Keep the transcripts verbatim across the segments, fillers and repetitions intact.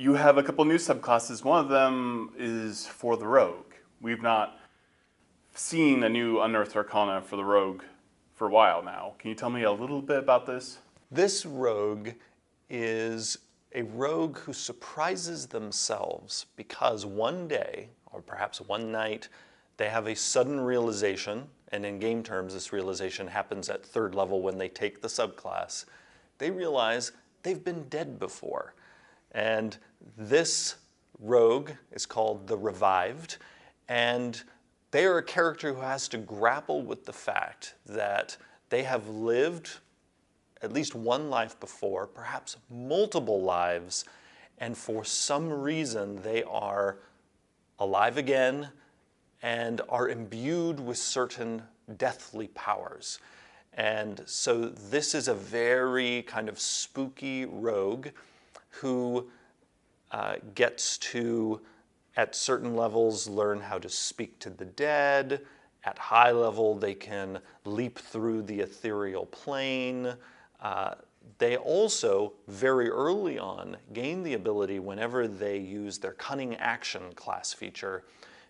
you have a couple new subclasses. One of them is for the rogue. We've not seen a new Unearthed Arcana for the rogue for a while now. Can you tell me a little bit about this? This rogue is a rogue who surprises themselves because one day, or perhaps one night, they have a sudden realization, and in game terms, this realization happens at third level when they take the subclass. They realize they've been dead before. And this rogue is called The Revived, and they are a character who has to grapple with the fact that they have lived at least one life before, perhaps multiple lives, and for some reason they are alive again and are imbued with certain deathly powers. And so this is a very kind of spooky rogue who uh, gets to, at certain levels, learn how to speak to the dead. At high level, they can leap through the ethereal plane. Uh, they also, very early on, gain the ability, whenever they use their Cunning Action class feature,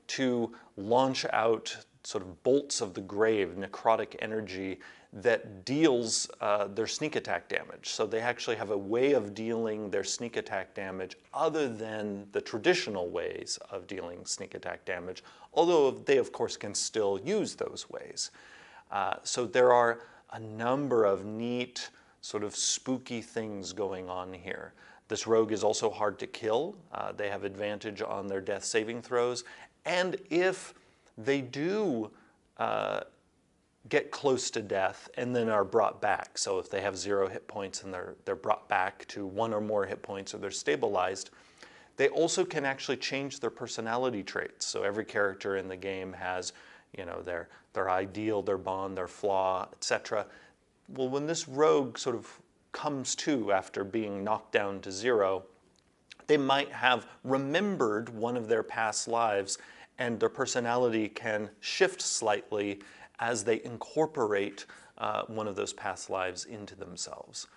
to launch out sort of bolts of the grave, necrotic energy, that deals uh, their sneak attack damage. So they actually have a way of dealing their sneak attack damage other than the traditional ways of dealing sneak attack damage, although they, of course, can still use those ways. Uh, so there are a number of neat, sort of spooky things going on here. This rogue is also hard to kill. Uh, they have advantage on their death saving throws. And if they do uh, get close to death and then are brought back, so if they have zero hit points and they're, they're brought back to one or more hit points or they're stabilized, they also can actually change their personality traits. So every character in the game has, you know, their, their ideal, their bond, their flaw, et cetera. Well, when this rogue sort of comes to after being knocked down to zero, they might have remembered one of their past lives, and their personality can shift slightly as they incorporate uh, one of those past lives into themselves.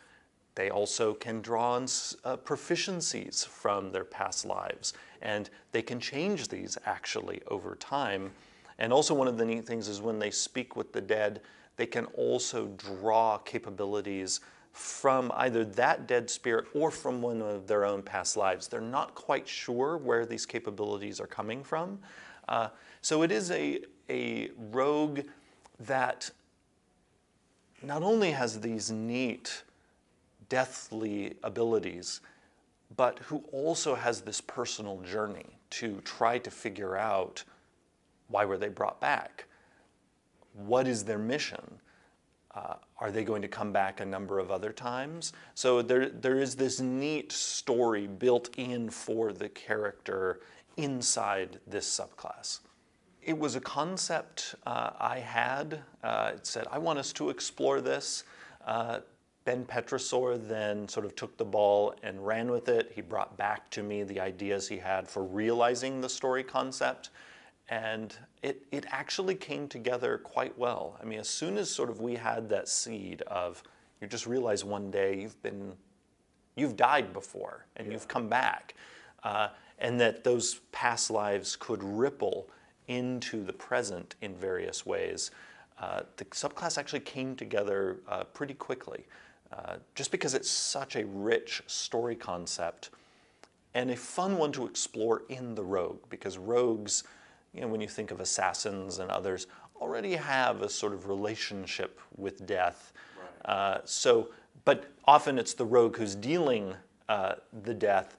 They also can draw on uh, proficiencies from their past lives, and they can change these actually over time. And also, one of the neat things is when they speak with the dead, they can also draw capabilities from either that dead spirit or from one of their own past lives. They're not quite sure where these capabilities are coming from. Uh, so it is a, a rogue that not only has these neat deathly abilities, but who also has this personal journey to try to figure out, why were they brought back? What is their mission? Uh, are they going to come back a number of other times? So there, there is this neat story built in for the character inside this subclass. It was a concept uh, I had. Uh, it said, I want us to explore this. Uh, Ben Petrosor then sort of took the ball and ran with it. He brought back to me the ideas he had for realizing the story concept. And it, it actually came together quite well. I mean, as soon as sort of we had that seed of, you just realize one day you've been, you've died before and yeah. you've come back, uh, and that those past lives could ripple into the present in various ways, uh, the subclass actually came together uh, pretty quickly, uh, just because it's such a rich story concept and a fun one to explore in the rogue, because rogues, you know, when you think of assassins and others, already have a sort of relationship with death. Right. Uh, so, but often it's the rogue who's dealing uh, the death.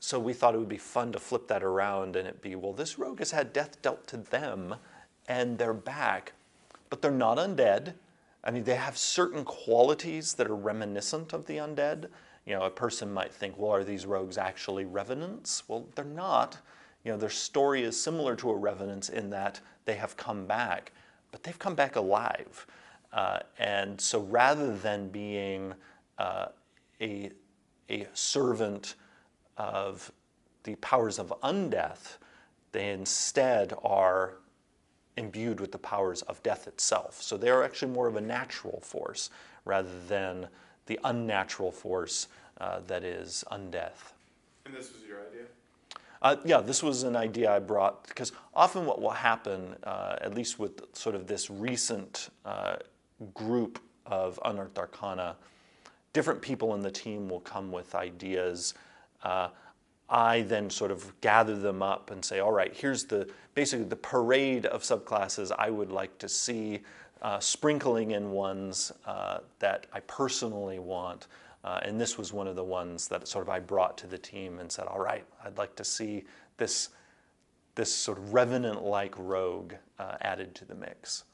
So we thought it would be fun to flip that around and it'd be, well, this rogue has had death dealt to them and they're back, but they're not undead. I mean, they have certain qualities that are reminiscent of the undead. You know, a person might think, well, are these rogues actually revenants? Well, they're not. You know, their story is similar to a revenant's in that they have come back, but they've come back alive. Uh, and so rather than being uh, a, a servant of the powers of undeath, they instead are imbued with the powers of death itself. So they are actually more of a natural force rather than the unnatural force uh, that is undeath. And this was your idea? Uh, yeah, this was an idea I brought, because often what will happen, uh, at least with sort of this recent uh, group of Unearthed Arcana, different people in the team will come with ideas. Uh, I then sort of gather them up and say, all right, here's the basically the parade of subclasses I would like to see, uh, sprinkling in ones uh, that I personally want. Uh, and this was one of the ones that sort of I brought to the team and said, all right, I'd like to see this, this sort of revenant-like rogue uh, added to the mix.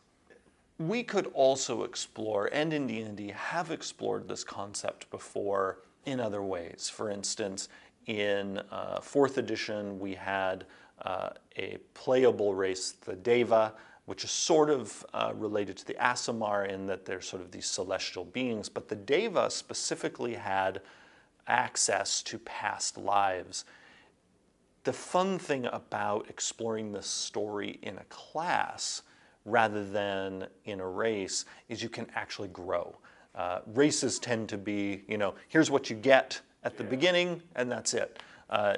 We could also explore, and in D and D have explored this concept before in other ways. For instance, in uh, fourth edition, we had uh, a playable race, the Deva, which is sort of uh, related to the Aasimar in that they're sort of these celestial beings, but the Deva specifically had access to past lives. The fun thing about exploring this story in a class rather than in a race is you can actually grow. Uh, races tend to be, you know, here's what you get at the yeah. beginning, and that's it. Uh,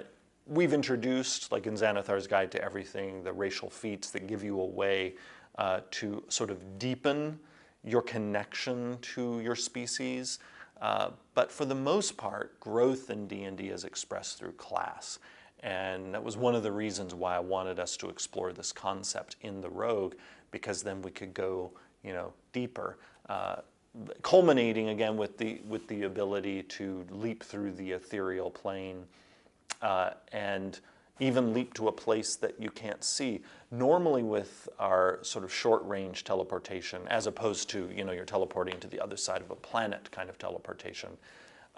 We've introduced, like in Xanathar's Guide to Everything, the racial feats that give you a way uh, to sort of deepen your connection to your species. Uh, but for the most part, growth in D and D is expressed through class. And that was one of the reasons why I wanted us to explore this concept in the Rogue, because then we could go, you know, deeper. Uh, culminating again with the, with the ability to leap through the ethereal plane. Uh, and even leap to a place that you can't see. Normally with our sort of short-range teleportation, as opposed to, you know, you're teleporting to the other side of a planet kind of teleportation,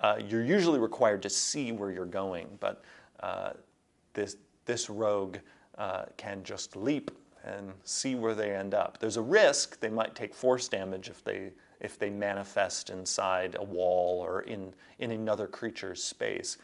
uh, you're usually required to see where you're going, but uh, this, this rogue uh, can just leap and see where they end up. There's a risk they might take force damage if they, if they manifest inside a wall or in, in another creature's space.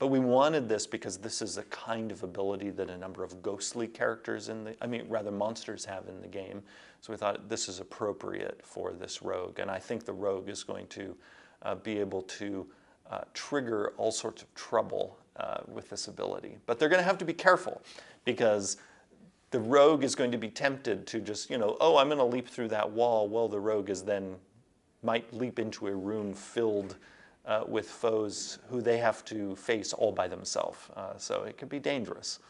But we wanted this because this is a kind of ability that a number of ghostly characters in the, I mean, rather monsters have in the game. So we thought this is appropriate for this rogue. And I think the rogue is going to uh, be able to uh, trigger all sorts of trouble uh, with this ability. But they're going to have to be careful, because the rogue is going to be tempted to just, you know, oh, I'm going to leap through that wall. Well, the rogue is then might leap into a room filled Uh, with foes who they have to face all by themselves. Uh, so it could be dangerous.